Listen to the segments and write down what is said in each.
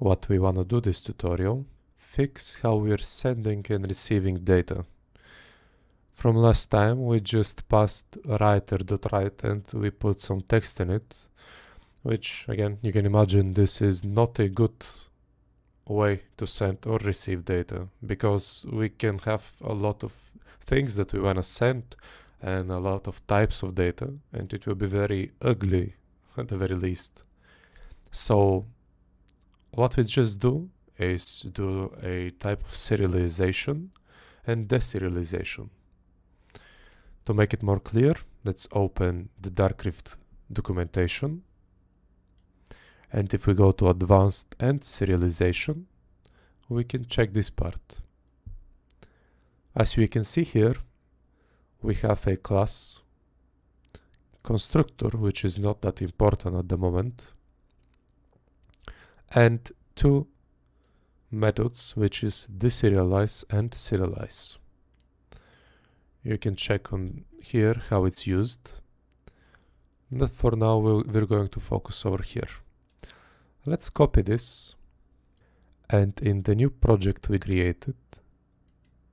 What we want to do this tutorial, fix how we're sending and receiving data. From last time we just passed writer.write and we put some text in it, which again you can imagine this is not a good way to send or receive data, because we can have a lot of things that we want to send and a lot of types of data, and it will be very ugly at the very least. So what we just do is to do a type of serialization and deserialization. To make it more clear, let's open the DarkRift documentation, and if we go to advanced and serialization, we can check this part. As we can see here, we have a class constructor, which is not that important at the moment, and two methods, which is deserialize and serialize. You can check on here how it's used, but for now we're going to focus over here. Let's copy this, and in the new project we created,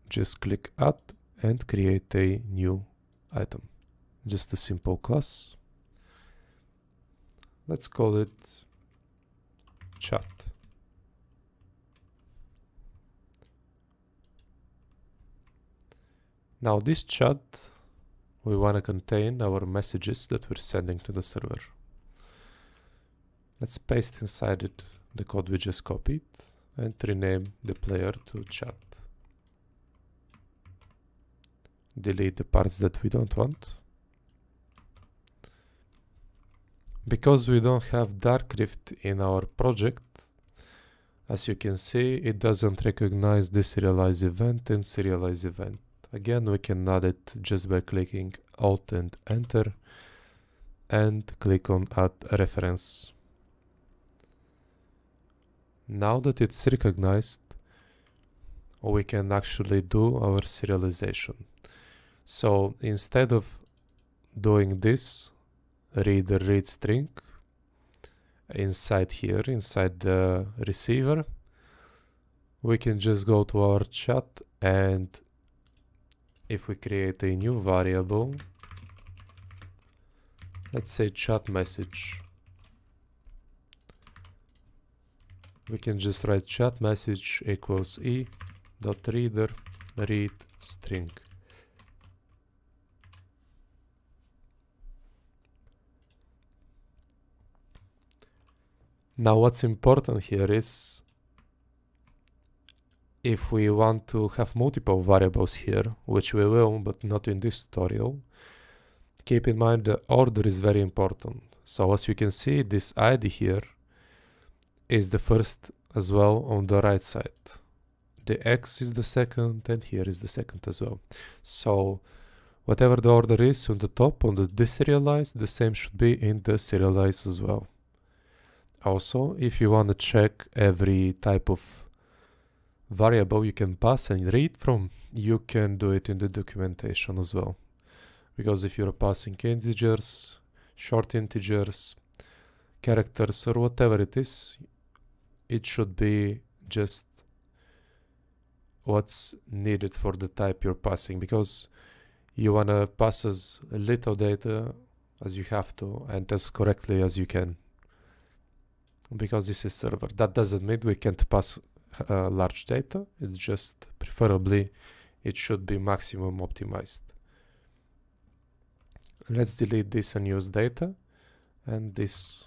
just click add and create a new item, just a simple class. Let's call it chat. Now this chat, we want to contain our messages that we're sending to the server. Let's paste inside it the code we just copied and rename the player to chat. Delete the parts that we don't want. Because we don't have DarkRift in our project, as you can see, it doesn't recognize the serialize event and serialize event. Again, we can add it just by clicking Alt and Enter and click on Add Reference. Now that it's recognized, we can actually do our serialization. So instead of doing this reader read string inside here, inside the receiver, we can just go to our chat, and if we create a new variable, let's say chat message, we can just write chat message equals e.reader read string. Now what's important here is, if we want to have multiple variables here, which we will, but not in this tutorial, keep in mind the order is very important. So as you can see, this ID here is the first as well on the right side. The X is the second, and here is the second as well. So whatever the order is on the top, on the deserialized, the same should be in the serialized as well. Also, if you want to check every type of variable you can pass and read from, you can do it in the documentation as well. Because if you're passing integers, short integers, characters, or whatever it is, it should be just what's needed for the type you're passing, because you want to pass as little data as you have to and as correctly as you can. Because this is server. That doesn't mean we can't pass large data, it's just preferably it should be maximum optimized. Let's delete this and use data and this.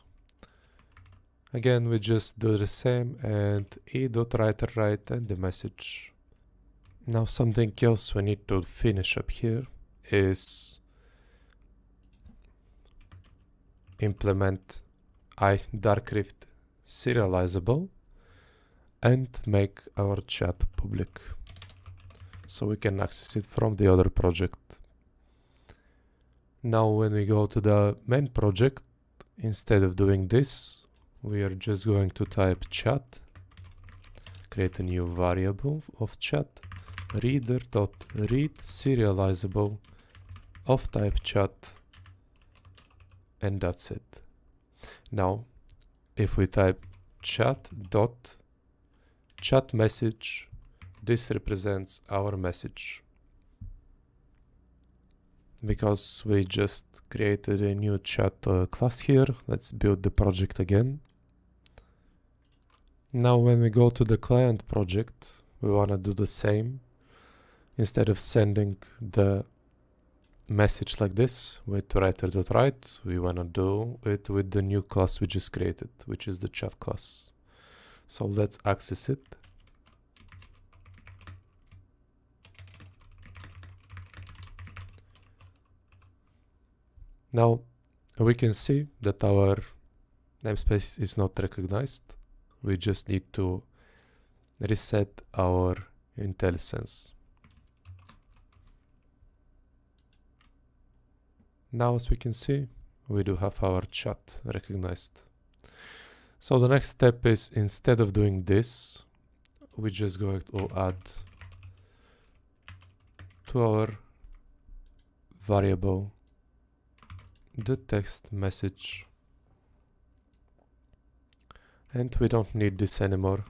Again, we just do the same, and e.writer-write and the message. Now something else we need to finish up here is implement DarkRift serializable and make our chat public so we can access it from the other project. Now when we go to the main project, instead of doing this, we are just going to type chat, create a new variable of chat, reader.read serializable of type chat, and that's it. Now if we type chat message. This represents our message because we just created a new chat class here. Let's build the project again. Now when we go to the client project, we want to do the same. Instead of sending the message like this with writer.write, we want to do it with the new class we just created, which is the chat class. So let's access it. Now we can see that our namespace is not recognized. We just need to reset our IntelliSense. Now, as we can see, we do have our chat recognized. So the next step is, instead of doing this, we're just going to add to our variable the text message. And we don't need this anymore.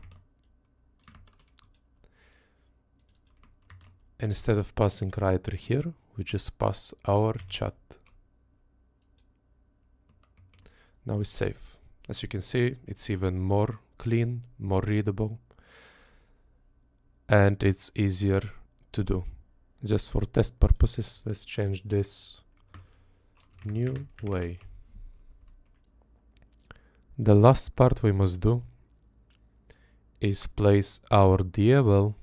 Instead of passing writer here, we just pass our chat. Now we save. As you can see, it's even more clean, more readable, and it's easier to do. Just for test purposes, let's change this new way. The last part we must do is place our DLL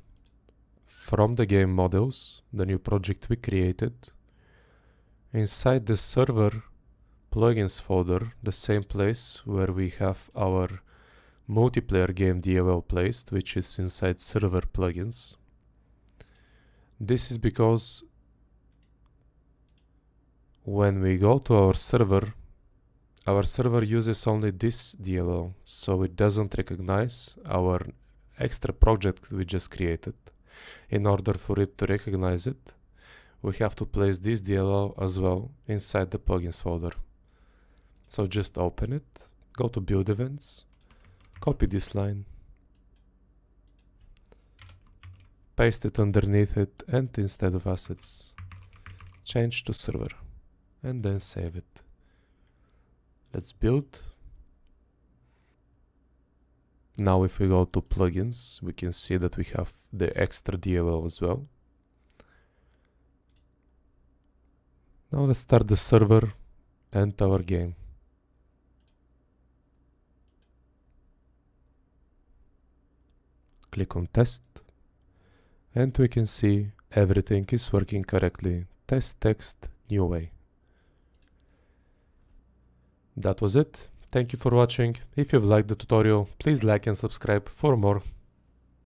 from the game models, the new project we created, inside the server plugins folder, the same place where we have our multiplayer game DLL placed, which is inside server plugins. This is because when we go to our server uses only this DLL, so it doesn't recognize our extra project we just created. In order for it to recognize it, we have to place this DLL as well inside the plugins folder. So just open it, go to build events, copy this line, paste it underneath it, and instead of assets, change to server, and then save it. Let's build. Now if we go to plugins, we can see that we have the extra DLL as well. Now let's start the server and our game. Click on test, and we can see everything is working correctly. Test text, new way. That was it. Thank you for watching. If you've liked the tutorial, please like and subscribe for more.